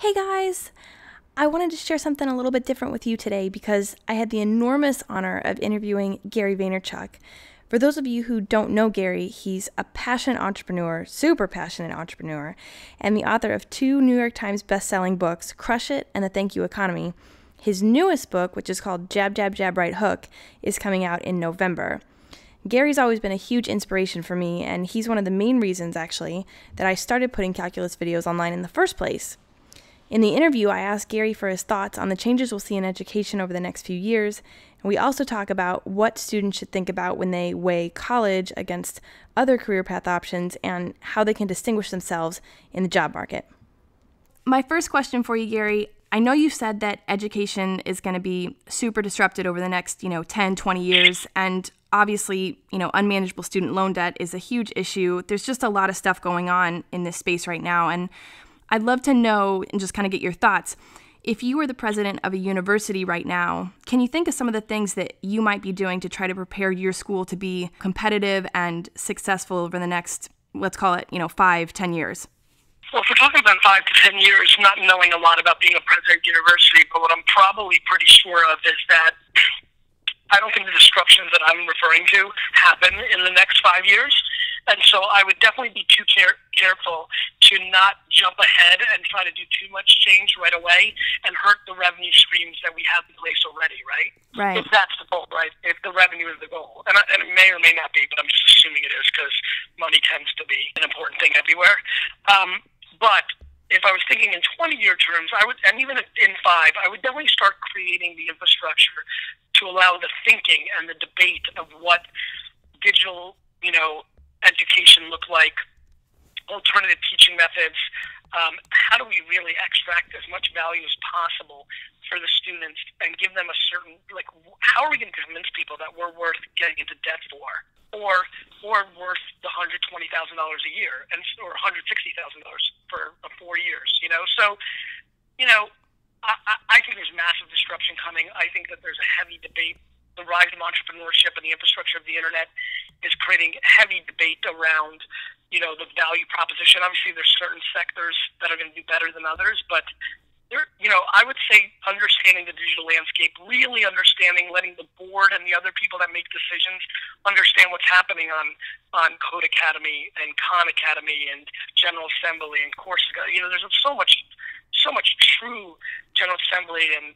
Hey guys! I wanted to share something a little bit different with you today because I had the enormous honor of interviewing Gary Vaynerchuk. For those of you who don't know Gary, he's a passionate entrepreneur, super passionate entrepreneur, and the author of two New York Times best-selling books, Crush It and The Thank You Economy. His newest book, which is called Jab, Jab, Jab, Right Hook, is coming out in November. Gary's always been a huge inspiration for me, and he's one of the main reasons, actually, that I started putting calculus videos online in the first place. In the interview, I asked Gary for his thoughts on the changes we'll see in education over the next few years, and we also talk about what students should think about when they weigh college against other career path options and how they can distinguish themselves in the job market. My first question for you, Gary, I know you said that education is going to be super disrupted over the next, 10, 20 years, and obviously, unmanageable student loan debt is a huge issue. There's just a lot of stuff going on in this space right now, and I'd love to know and just kind of get your thoughts. If you were the president of a university right now, can you think of some of the things that you might be doing to try to prepare your school to be competitive and successful over the next, let's call it, 5, 10 years? Well, if we're talking about 5 to 10 years, not knowing a lot about being a president of a university, but what I'm probably pretty sure of is that I don't think the disruptions that I'm referring to happen in the next 5 years. And so I would definitely be too careful to not jump ahead and try to do too much change right away and hurt the revenue streams that we have in place already, right? Right. If that's the goal, right? If the revenue is the goal. And it may or may not be, but I'm just assuming it is because money tends to be an important thing everywhere. But if I was thinking in 20-year terms, I would, and even in 5, I would definitely start creating the infrastructure to allow the thinking and the debate of what digital, education look like, alternative teaching methods, how do we really extract as much value as possible for the students and give them a certain, how are we going to convince people that we're worth getting into debt for, or worth the $120,000 a year, and or $160,000 for 4 years, So, I think there's massive disruption coming. I think that there's a heavy debate. The rise of entrepreneurship and the infrastructure of the internet is creating heavy debate around, the value proposition. Obviously, there's certain sectors that are going to do better than others, but there, I would say understanding the digital landscape, really understanding, letting the board and the other people that make decisions understand what's happening on Codecademy and Khan Academy and General Assembly and Coursera. There's so much true General Assembly and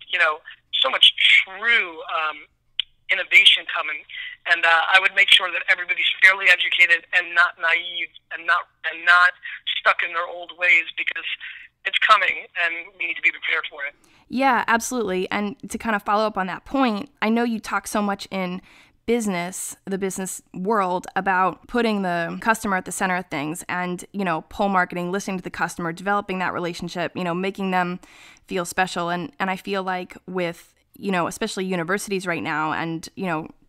so much true. Innovation coming, and I would make sure that everybody's fairly educated and not naive and not stuck in their old ways, because it's coming and we need to be prepared for it. Yeah, absolutely. And to kind of follow up on that point, I know you talk so much in business, the business world, about putting the customer at the center of things and, pull marketing, listening to the customer, developing that relationship, making them feel special. And I feel like with especially universities right now and,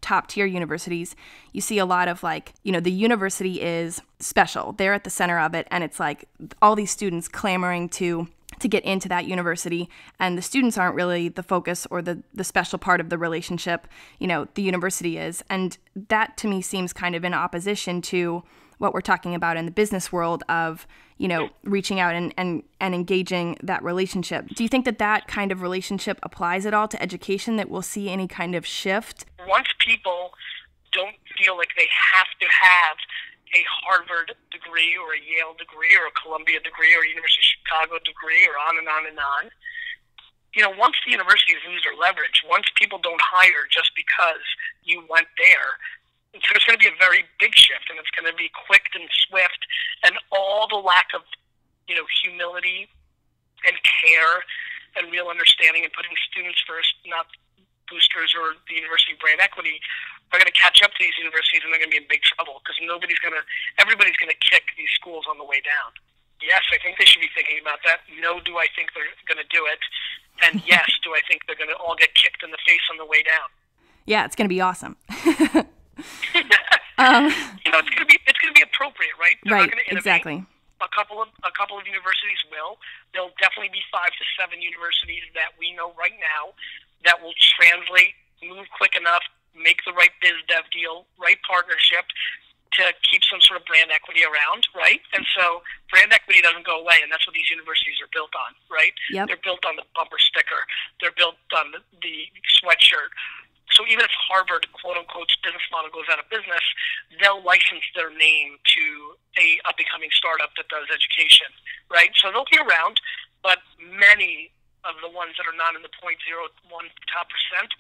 top tier universities, you see a lot of the university is special. They're at the center of it. And it's like all these students clamoring to get into that university. And the students aren't really the focus or the special part of the relationship, the university is. And that to me seems kind of in opposition to what we're talking about in the business world of, reaching out and engaging that relationship. Do you think that kind of relationship applies at all to education, that we'll see any kind of shift? Once people don't feel like they have to have a Harvard degree or a Yale degree or a Columbia degree or a University of Chicago degree or on and on and on, once the universities lose their leverage, once people don't hire just because you went there, there's going to be a very big shift, and it's going to be quick and swift, and all the lack of, humility and care and real understanding and putting students first, not boosters or the university brand equity, are going to catch up to these universities, and they're going to be in big trouble because everybody's going to kick these schools on the way down. Yes, I think they should be thinking about that. No, do I think they're going to do it? And yes, do I think they're going to all get kicked in the face on the way down? Yeah, it's going to be awesome. It's going to be appropriate, right? They're right, not going to innovate. Exactly. A couple of universities will. There'll definitely be 5 to 7 universities that we know right now that will translate, move quick enough, make the right biz dev deal, right partnership, to keep some sort of brand equity around, right? And so brand equity doesn't go away, and that's what these universities are built on, right? Yep. They're built on the bumper sticker. They're built on the sweatshirt. So even if Harvard, quote-unquote, business model goes out of business, they'll license their name to a up-and-coming startup that does education, right? So they'll be around, but many of the ones that are not in the 0.01%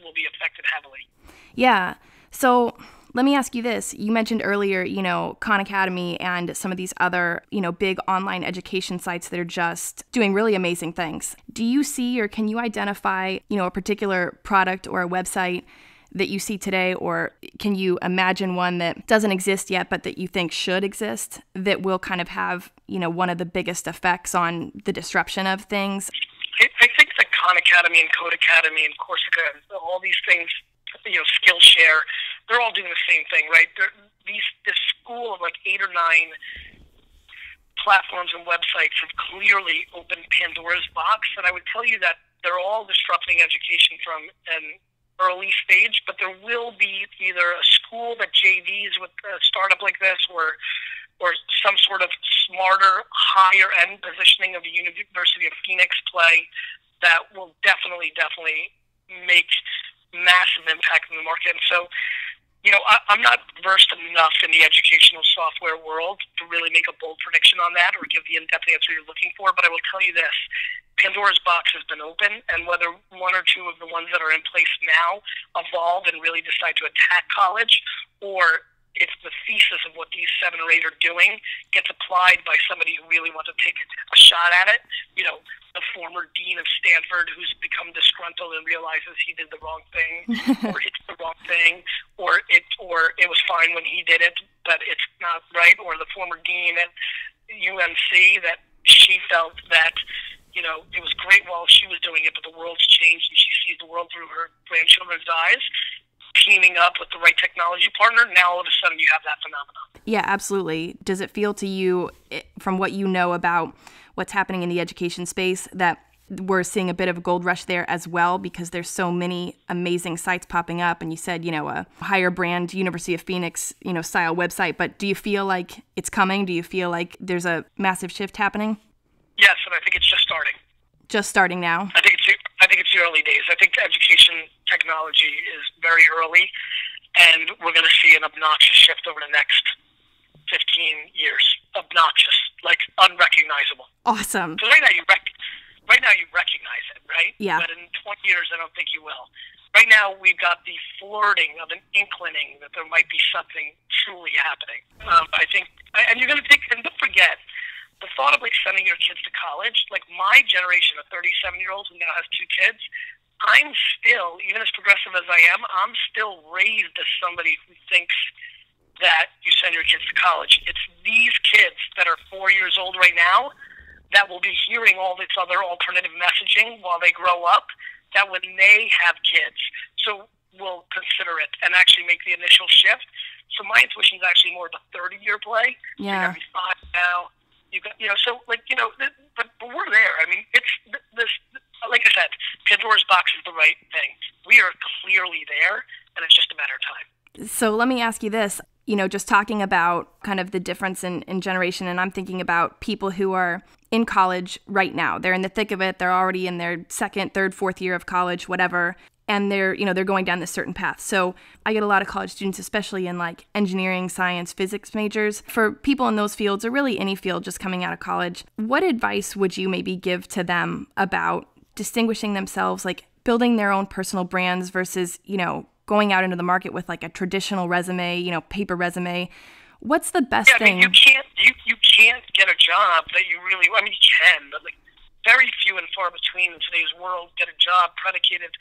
will be affected heavily. Yeah. So let me ask you this. You mentioned earlier, you know, Khan Academy and some of these other, you know, big online education sites that are just doing really amazing things. Do you see, or can you identify, you know, a particular product or a website that you see today, or can you imagine one that doesn't exist yet, but that you think should exist, that will kind of have, you know, one of the biggest effects on the disruption of things? I think the Khan Academy and Codecademy and Coursera, all these things, you know, Skillshare, they're all doing the same thing, right? This school of like 8 or 9 platforms and websites have clearly opened Pandora's box, and I would tell you that they're all disrupting education from an early stage, but there will be either a school that JVs with a startup like this, or some sort of smarter, higher-end positioning of the University of Phoenix play that will definitely make massive impact in the market. And so, you know, I'm not versed enough in the educational software world to really make a bold prediction on that or give the in-depth answer you're looking for, but I will tell you this. Pandora's box has been open, and whether 1 or 2 of the ones that are in place now evolve and really decide to attack college, or if the thesis of what these 7 or 8 are doing gets applied by somebody who really wants to take a shot at it, you know, the former dean of Stanford who's become disgruntled and realizes he did the wrong thing, or it's the wrong thing, or it was fine when he did it, but it's not right, or the former dean at UNC that she felt that, you know, it was great while she was doing it, but the world's changed and she sees the world through her grandchildren's eyes. Teaming up with the right technology partner, now all of a sudden you have that phenomenon. Yeah, absolutely. Does it feel to you, from what you know about what's happening in the education space, that we're seeing a bit of a gold rush there as well, because there's so many amazing sites popping up? And you said, you know, a higher brand University of Phoenix, you know, style website, but do you feel like it's coming? Do you feel like there's a massive shift happening? Yes, and I think it's just starting. Just starting now? I think it's the early days. I think education technology is very early, and we're going to see an obnoxious shift over the next 15 years. Obnoxious, like unrecognizable. Awesome. So right now you recognize it, right? Yeah. But in 20 years, I don't think you will. Right now, we've got the flirting of an inclining that there might be something truly happening. I think, and you're going to think, and don't forget, the thought of like sending your kids to college, like my generation of 37-year-olds who now has 2 kids, I'm still, even as progressive as I am, I'm still raised as somebody who thinks that you send your kids to college. It's these kids that are 4 years old right now that will be hearing all this other alternative messaging while they grow up, that when they have kids, so will consider it and actually make the initial shift. So my intuition is actually more of a 30-year play. Yeah. Every 5 now. But we're there. I mean, it's this. Like I said, Pandora's box is the right thing. We are clearly there, and it's just a matter of time. So let me ask you this. You know, just talking about kind of the difference in generation, and I'm thinking about people who are in college right now. They're in the thick of it. They're already in their 2nd, 3rd, 4th year of college, whatever. And they're going down this certain path. So I get a lot of college students, especially in like engineering, science, physics majors. For people in those fields, or really any field just coming out of college, what advice would you maybe give to them about distinguishing themselves, like building their own personal brands versus, you know, going out into the market with like a traditional resume, you know, paper resume? What's the best thing? Yeah, I mean, you can't get a job that you really, I mean, you can, but like very few and far between in today's world get a job predicated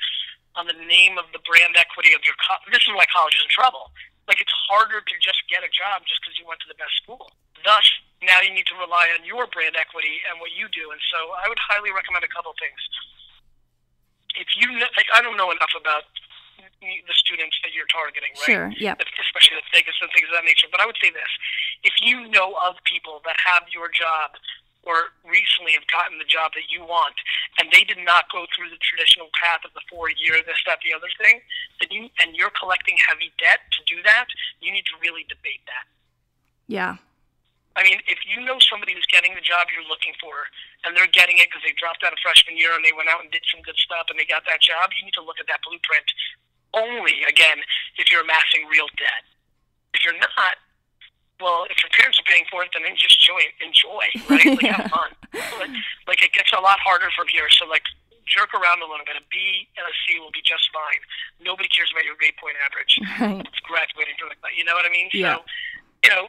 on the name of the brand equity of your college. This is why college is in trouble. Like, it's harder to just get a job just because you went to the best school. Thus, now you need to rely on your brand equity and what you do. And so I would highly recommend a couple things. If you I don't know enough about the students that you're targeting, right? Sure, yeah. Especially the biggest and things of that nature. But I would say this. If you know of people that have your job or recently have gotten the job that you want, and they did not go through the traditional path of the 4-year, this, that, the other thing, and you're collecting heavy debt to do that, you need to really debate that. Yeah. I mean, if you know somebody who's getting the job you're looking for and they're getting it because they dropped out of freshman year and they went out and did some good stuff and they got that job, you need to look at that blueprint only, again, if you're amassing real debt. If you're not, well, if your parents are paying for it, then just enjoy, right? Like, yeah. Have fun. Like, it gets a lot harder from here. So, like, jerk around a little bit. A B and a C will be just fine. Nobody cares about your grade point average. Right. It's graduating from it. You know what I mean? Yeah. So, you know,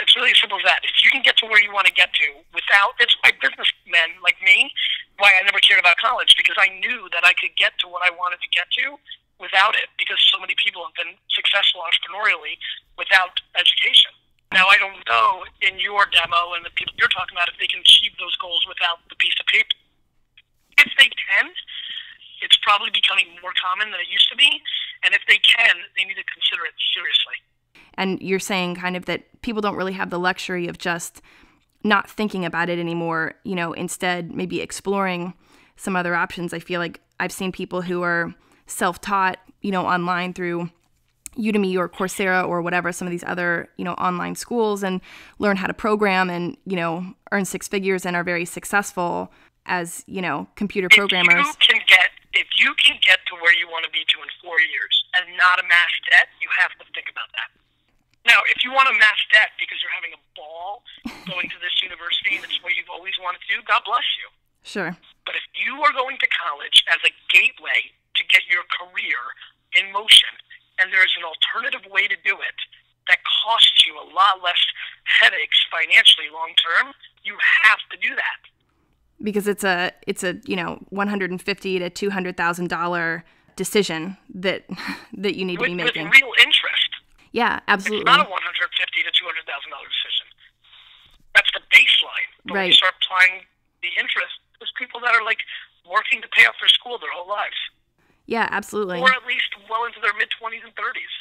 it's really as simple as that. If you can get to where you want to get to without, it's why businessmen like me, why I never cared about college, because I knew that I could get to what I wanted to get to without it, because so many people have been successful entrepreneurially without education. Now, I don't know in your demo and the people you're talking about if they can achieve those goals without the piece of paper. If they can, it's probably becoming more common than it used to be. And if they can, they need to consider it seriously. And you're saying kind of that people don't really have the luxury of just not thinking about it anymore, you know, instead maybe exploring some other options. I feel like I've seen people who are self-taught, you know, online through Udemy or Coursera or whatever, some of these other, you know, online schools, and learn how to program and, you know, earn six figures and are very successful as, you know, computer programmers. If you can get to where you want to be to in 4 years and not amass debt, you have to think about that. Now, if you want to amass debt because you're having a ball going to this university and it's what you've always wanted to do, God bless you. Sure. But if you are going to college as a gateway to get your career in motion, and there's an alternative way to do it that costs you a lot less headaches financially long term, you have to do that. Because it's a you know, $150,000 to $200,000 decision that you need to be making with real interest. Yeah, absolutely. It's not a $150,000 to $200,000 decision. That's the baseline. But right. When you start applying the interest, there's people that are like working to pay off their school their whole lives. Yeah, absolutely. Or at least well into their mid-20s and 30s.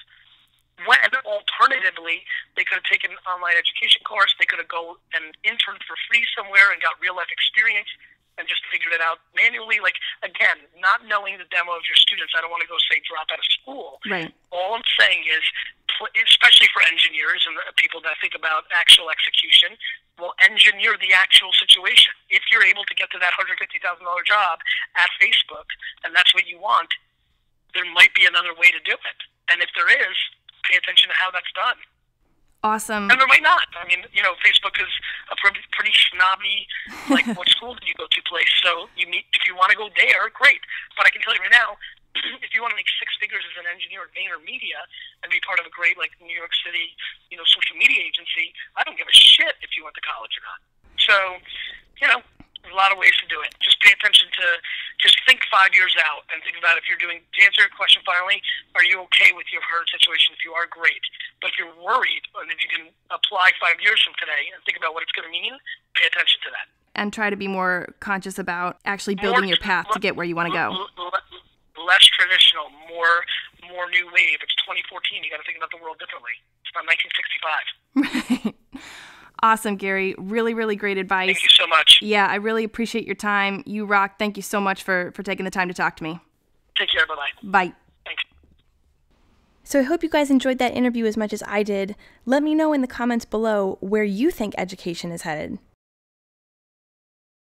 When, alternatively, they could have taken an online education course, they could have gone and interned for free somewhere and got real-life experience and just figured it out manually. Like, again, not knowing the demo of your students, I don't want to go say drop out of school. Right. All I'm saying is, especially for engineers and people that think about actual execution, will engineer the actual situation. If you're able to get to that $150,000 job at Facebook, and that's what you want, there might be another way to do it. And if there is, pay attention to how that's done. Awesome. And there might not. I mean, you know, Facebook is a pretty snobby, like, what school did you go to place? So if you want to go there, great. But I can tell you right now, if you want to make six figures as an engineer at VaynerMedia and be part of a great, like, New York City, you know, social media agency, I don't give a shit if you went to college or not. So, you know, there's a lot of ways to do it. Just pay attention to, just think 5 years out and think about if you're doing, to answer your question finally, are you okay with your current situation? If you are, great. But if you're worried, and if you can apply 5 years from today and think about what it's going to mean, pay attention to that. And try to be more conscious about actually building your path to get where you want to go. Less traditional, more new wave. It's 2014. You got to think about the world differently. It's not 1965. Awesome, Gary. Really, really great advice. Thank you so much. Yeah, I really appreciate your time. You rock. Thank you so much for taking the time to talk to me. Take care. Bye-bye. Bye. Thanks. So I hope you guys enjoyed that interview as much as I did. Let me know in the comments below where you think education is headed.